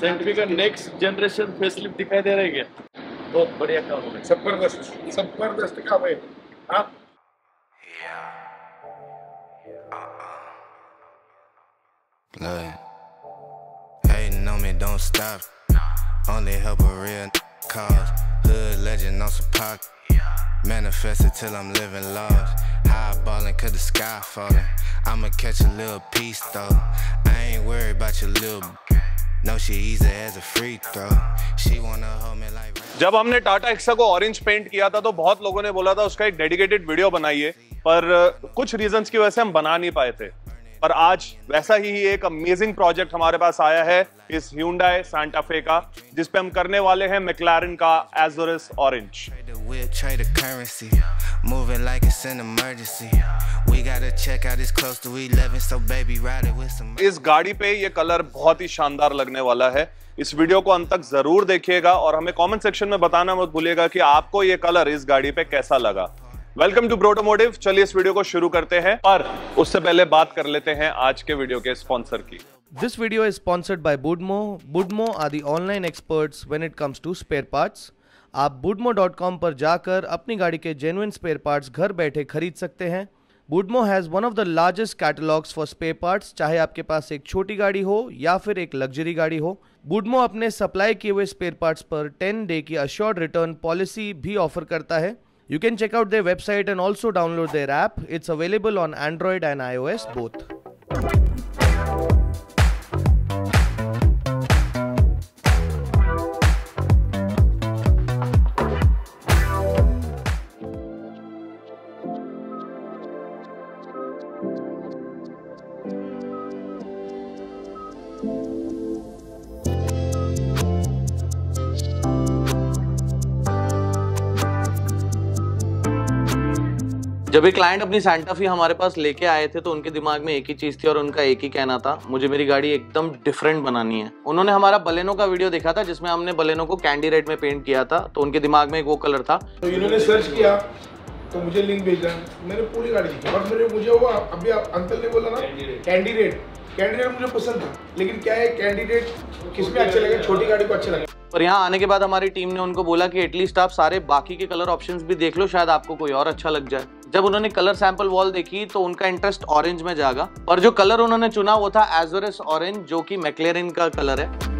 Saint we का next generation facelift दिखाई दे रहा है क्या? बहुत बढ़िया काम हो गया, जबरदस्त काम है। आप hey no me don't stop only help a real cause hood legend on some park manifest it till I'm living large high balling cause the sky falling I'ma catch a little piece though I ain't worried about your little No, she easy as a free throw. She wanna hold me like. जब हमने Tata Hexa को orange paint किया था तो बहुत लोगों ने बोला था उसका एक डेडिकेटेड वीडियो बनाइए, पर कुछ रीजंस की वजह से हम बना नहीं पाए थे। पर आज वैसा ही एक अमेजिंग प्रोजेक्ट हमारे पास आया है इस Hyundai Santa Fe का, जिसपे हम करने वाले हैं McLaren का Azores Orange। इस गाड़ी पे ये कलर बहुत ही शानदार लगने वाला है। इस वीडियो को अंत तक जरूर देखिएगा और हमें कमेंट सेक्शन में बताना मत भूलिएगा कि आपको ये कलर इस गाड़ी पे कैसा लगा। Welcome to ब्रोटो motive. चलिए इस वीडियो को शुरू करते हैं, पर उससे पहले बात कर लेते हैं आज के वीडियो के स्पॉन्सर की। This video is sponsored by Boodmo. Boodmo are the online experts when it comes to spare parts. आप boodmo.com पर जाकर अपनी गाड़ी के जेन्युइन स्पेयर पार्ट्स घर बैठे खरीद सकते हैं। Boodmo has one of the largest catalogues for spare parts, चाहे आपके पास एक छोटी गाड़ी हो या फिर एक लग्जरी गाड़ी हो। बूडमो अपने सप्लाई किए हुए स्पेयर पार्ट्स पर 10 डे की अश्योर्ड रिटर्न पॉलिसी भी ऑफर करता है। You can check out their website and also download their app. It's available on Android and iOS both. जब एक क्लाइंट अपनी Santa Fe हमारे पास लेके आए थे तो उनके दिमाग में एक ही चीज़ थी और उनका एक ही कहना था, मुझे मेरी गाड़ी एकदम डिफरेंट बनानी है। उन्होंने हमारा बलेनो का वीडियो देखा था जिसमें हमने बलेनो को कैंडी रेड में पेंट किया था, तो उनके दिमाग में एक वो कलर था। तो इन्होंने सर्च किया तो मुझे लिंक भेजा, मैंने पूरी गाड़ी देखी और मुझे वो अभी अंकल ने बोला ना कैंडी रेड मुझे पसंद था, लेकिन क्या है कैंडी रेड किसमें अच्छा लगे, छोटी गाड़ी को अच्छा लगे। पर यहाँ आने के बाद हमारी टीम ने उनको बोला कि एटलीस्ट आप सारे बाकी के कलर ऑप्शंस भी देख लो, शायद आपको कोई और अच्छा लग जाए। जब उन्होंने कलर सैंपल वॉल देखी तो उनका इंटरेस्ट ऑरेंज में जागा और जो कलर उन्होंने चुना वो था Azores Orange, जो कि McLaren का कलर है।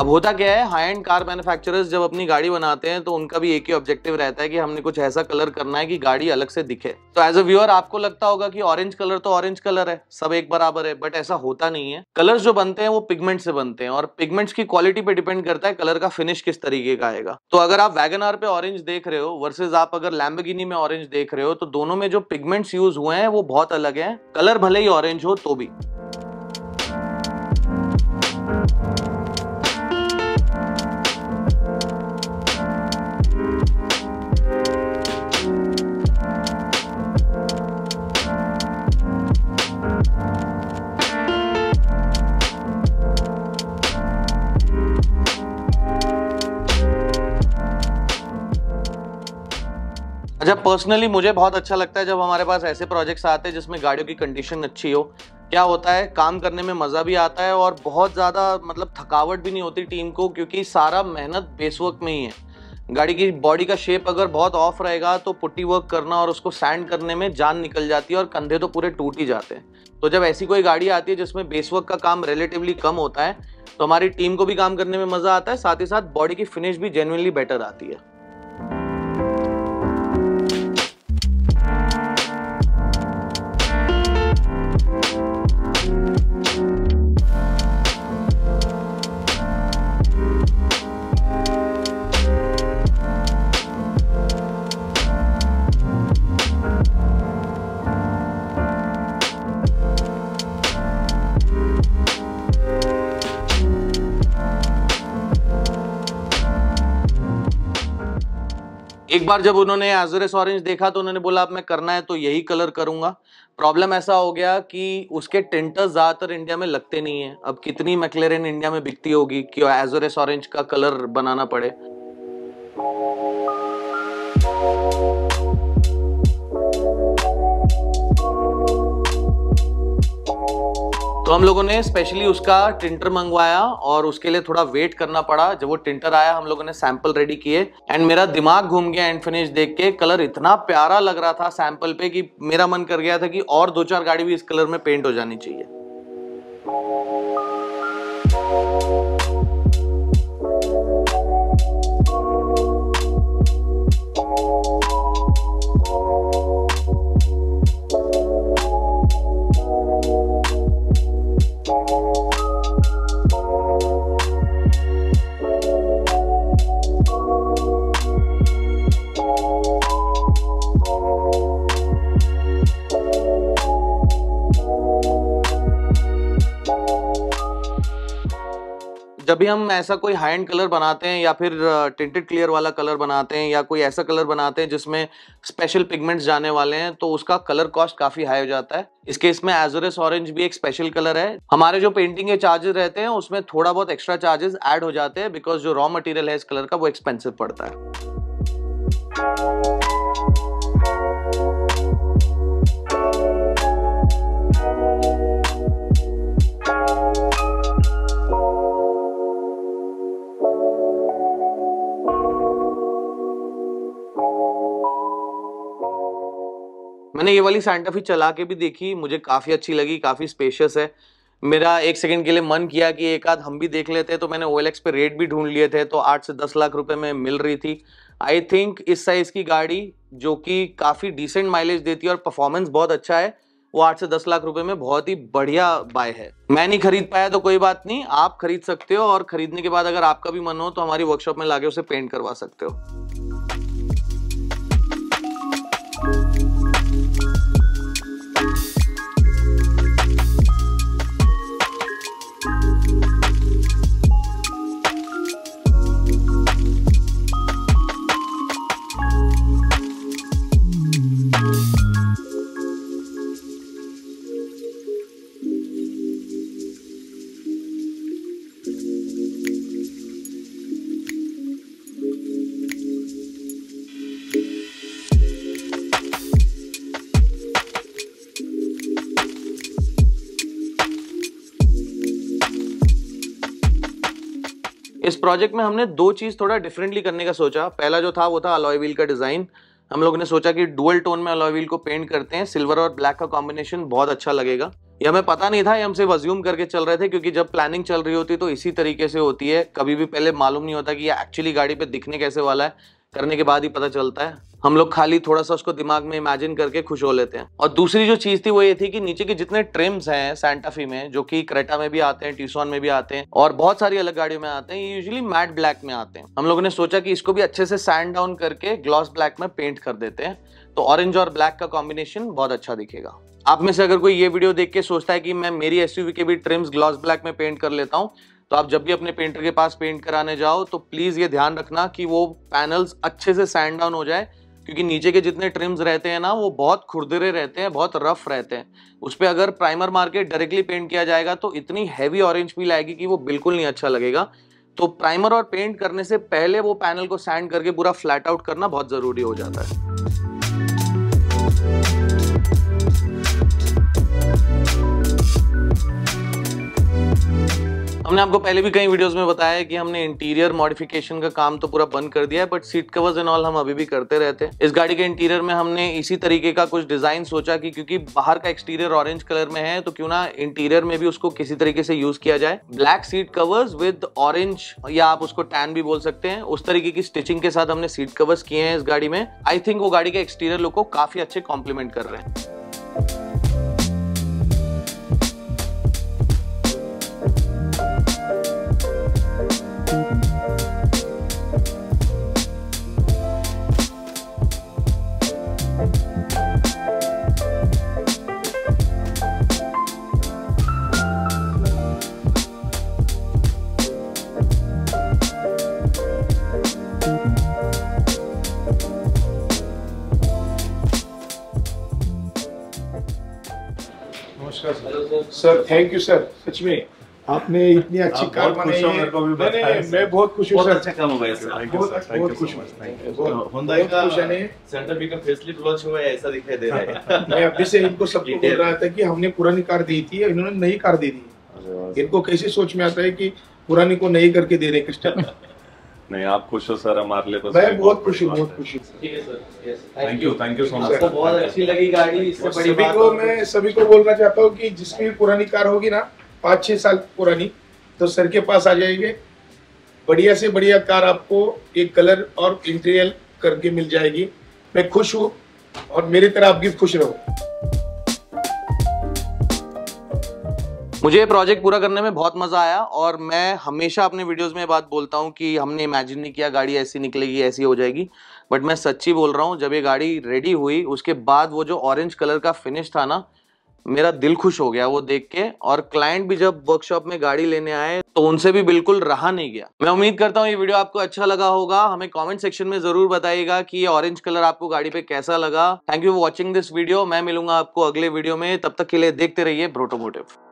अब होता क्या है, हाई एंड कार मैन्युफैक्चरर्स जब अपनी गाड़ी बनाते हैं तो उनका भी एक ही ऑब्जेक्टिव रहता है कि हमने कुछ ऐसा कलर करना है कि गाड़ी अलग से दिखे। तो एज अ व्यूअर आपको लगता होगा कि ऑरेंज कलर तो ऑरेंज कलर है, सब एक बराबर है, बट ऐसा होता नहीं है। कलर्स जो बनते हैं वो पिगमेंट से बनते हैं और पिगमेंट्स की क्वालिटी पे डिपेंड करता है कलर का फिनिश किस तरीके का आएगा। तो अगर आप वैगनआर पे ऑरेंज देख रहे हो वर्सेज आप अगर लैम्बोर्गिनी में ऑरेंज देख रहे हो तो दोनों में जो पिगमेंट्स यूज हुए हैं वो बहुत अलग है, कलर भले ही ऑरेंज हो तो भी। अच्छा, पर्सनली मुझे बहुत अच्छा लगता है जब हमारे पास ऐसे प्रोजेक्ट्स आते हैं जिसमें गाड़ियों की कंडीशन अच्छी हो। क्या होता है, काम करने में मज़ा भी आता है और बहुत ज़्यादा मतलब थकावट भी नहीं होती टीम को, क्योंकि सारा मेहनत बेस वर्क में ही है। गाड़ी की बॉडी का शेप अगर बहुत ऑफ रहेगा तो पुट्टी वर्क करना और उसको सैंड करने में जान निकल जाती है और कंधे तो पूरे टूट ही जाते हैं। तो जब ऐसी कोई गाड़ी आती है जिसमें बेस वर्क का काम रिलेटिवली कम होता है तो हमारी टीम को भी काम करने में मज़ा आता है, साथ ही साथ बॉडी की फिनिश भी जेन्युइनली बेटर आती है। एक बार जब उन्होंने एज़ोरेस ऑरेंज देखा तो उन्होंने बोला अब मैं करना है तो यही कलर करूंगा। प्रॉब्लम ऐसा हो गया कि उसके टेंटर्स ज़्यादातर इंडिया में लगते नहीं हैं। अब कितनी मैक्लेरन इंडिया में बिकती होगी कि एज़ोरेस ऑरेंज का कलर बनाना पड़े। तो हम लोगों ने स्पेशली उसका टिंटर मंगवाया और उसके लिए थोड़ा वेट करना पड़ा। जब वो टिंटर आया हम लोगों ने सैंपल रेडी किए एंड मेरा दिमाग घूम गया एंड फिनिश देख के। कलर इतना प्यारा लग रहा था सैंपल पे कि मेरा मन कर गया था कि और दो चार गाड़ी भी इस कलर में पेंट हो जानी चाहिए। जब भी हम ऐसा कोई हाई एंड कलर बनाते हैं या फिर टिंटेड क्लियर वाला कलर बनाते हैं या कोई ऐसा कलर बनाते हैं जिसमें स्पेशल पिगमेंट्स जाने वाले हैं तो उसका कलर कॉस्ट काफ़ी हाई हो जाता है। इस केस में एज़ोरेस ऑरेंज भी एक स्पेशल कलर है। हमारे जो पेंटिंग के चार्जेस रहते हैं उसमें थोड़ा बहुत एक्स्ट्रा चार्जेस ऐड हो जाते हैं बिकॉज जो रॉ मटेरियल है इस कलर का वो एक्सपेंसिव पड़ता है। मैंने ये वाली सैंटा फी चला के भी देखी, मुझे काफ़ी अच्छी लगी, काफ़ी स्पेशियस है। मेरा एक सेकंड के लिए मन किया कि एक आध हम भी देख लेते हैं तो मैंने OLX पे रेट भी ढूंढ लिए थे तो 8 से 10 लाख रुपए में मिल रही थी। आई थिंक इस साइज़ की गाड़ी जो कि काफ़ी डिसेंट माइलेज देती है और परफॉर्मेंस बहुत अच्छा है वो 8 से 10 लाख रुपए में बहुत ही बढ़िया बाय है। मैं नहीं खरीद पाया तो कोई बात नहीं, आप खरीद सकते हो और ख़रीदने के बाद अगर आपका भी मन हो तो हमारी वर्कशॉप में लाके उसे पेंट करवा सकते हो। इस प्रोजेक्ट में हमने दो चीज़ थोड़ा डिफरेंटली करने का सोचा। पहला जो था वो था अलॉय व्हील का डिज़ाइन। हम लोगों ने सोचा कि डुअल टोन में अलॉय व्हील को पेंट करते हैं, सिल्वर और ब्लैक का कॉम्बिनेशन बहुत अच्छा लगेगा। ये हमें पता नहीं था, ये हम सिर्फ अज्यूम करके चल रहे थे क्योंकि जब प्लानिंग चल रही होती है तो इसी तरीके से होती है। कभी भी पहले मालूम नहीं होता कि ये एक्चुअली गाड़ी पर दिखने कैसे वाला है, करने के बाद ही पता चलता है। हम लोग खाली थोड़ा सा उसको दिमाग में इमेजिन करके खुश हो लेते हैं। और दूसरी जो चीज़ थी वो ये थी कि नीचे के जितने ट्रिम्स हैं सैंटा फी में, जो कि क्रेटा में भी आते हैं, ट्यूसॉन में भी आते हैं और बहुत सारी अलग गाड़ियों में आते हैं, ये यूजुअली मैट ब्लैक में आते हैं। हम लोगों ने सोचा कि इसको भी अच्छे से सैंड डाउन करके ग्लॉस ब्लैक में पेंट कर देते हैं तो ऑरेंज और ब्लैक का कॉम्बिनेशन बहुत अच्छा दिखेगा। आप में से अगर कोई ये वीडियो देख के सोचता है कि मैं मेरी SUV के भी ट्रिम्स ग्लॉस ब्लैक में पेंट कर लेता हूँ तो आप जब भी अपने पेंटर के पास पेंट कराने जाओ तो प्लीज़ ये ध्यान रखना कि वो पैनल्स अच्छे से सैंड डाउन हो जाए क्योंकि नीचे के जितने ट्रिम्स रहते हैं ना वो बहुत खुरदरे रहते हैं, बहुत रफ रहते हैं। उस पर अगर प्राइमर मार के डायरेक्टली पेंट किया जाएगा तो इतनी हैवी ऑरेंज फील आएगी कि वो बिल्कुल नहीं अच्छा लगेगा। तो प्राइमर और पेंट करने से पहले वो पैनल को सैंड करके पूरा फ्लैट आउट करना बहुत ज़रूरी हो जाता है। हमने आपको पहले भी कई वीडियोस में बताया है कि हमने इंटीरियर मॉडिफिकेशन का काम तो पूरा बंद कर दिया है but seat covers and all हम अभी भी करते रहते हैं। इस गाड़ी के इंटीरियर में हमने इसी तरीके का कुछ डिज़ाइन सोचा कि क्योंकि बाहर का एक्सटीरियर ऑरेंज कलर में है तो क्यों ना इंटीरियर में भी उसको किसी तरीके से यूज़ किया जाए। Black seat covers with orange या आप उसको टैन भी बोल सकते हैं, उस तरीके की स्टिचिंग के साथ हमने सीट कवर्स किए हैं इस गाड़ी में। आई थिंक वो गाड़ी के एक्सटीरियर लुक को काफ़ी अच्छे कॉम्प्लीमेंट कर रहे हैं। नमस्कार sir. Sir thank you sir, सच में आपने इतनी अच्छी कार बनाई है। नहीं, मैं बहुत खुश हूँ सर। अच्छा काम हो गया सर, बहुत खुश हूँ। Hyundai का Santa Fe का फेसलिफ्ट लॉन्च हुआ है ऐसा दिखाई दे रहा है। मैं अभी से इनको सबको बोल रहा था कि हमने पुरानी कार दी थी, इन्होंने नई कार दे दी। इनको कैसे सोच में आता है कि पुरानी को नई करके दे रहे कस्टमर। नहीं आप खुश हो सर हमारे लिए, तो मैं बहुत खुश हूँ, बहुत खुश हूँ। ठीक है sir, thank you so much sir, बहुत अच्छी लगी गाड़ी। इससे बड़ी बात को मैं सभी को बोलना चाहता हूँ कि जिसकी भी पुरानी कार होगी ना 5-6 साल पुरानी, तो सर के पास आ जाएंगे, बढ़िया से बढ़िया कार आपको एक कलर और इंटीरियर करके मिल जाएगी। मैं खुश हूँ और मेरी तरह आप भी खुश रहो। मुझे ये प्रोजेक्ट पूरा करने में बहुत मज़ा आया और मैं हमेशा अपने वीडियोस में बात बोलता हूँ कि हमने इमेजिन नहीं किया गाड़ी ऐसी निकलेगी, ऐसी हो जाएगी, बट मैं सच्ची बोल रहा हूँ। जब ये गाड़ी रेडी हुई उसके बाद वो जो ऑरेंज कलर का फिनिश था ना, मेरा दिल खुश हो गया वो देख के। और क्लाइंट भी जब वर्कशॉप में गाड़ी लेने आए तो उनसे भी बिल्कुल रहा नहीं गया। मैं उम्मीद करता हूँ ये वीडियो आपको अच्छा लगा होगा। हमें कमेंट सेक्शन में जरूर बताइएगा कि ये ऑरेंज कलर आपको गाड़ी पे कैसा लगा। Thank you for watching this video. मैं मिलूंगा आपको अगले वीडियो में, तब तक के लिए देखते रहिए ब्रोटो मोटिव।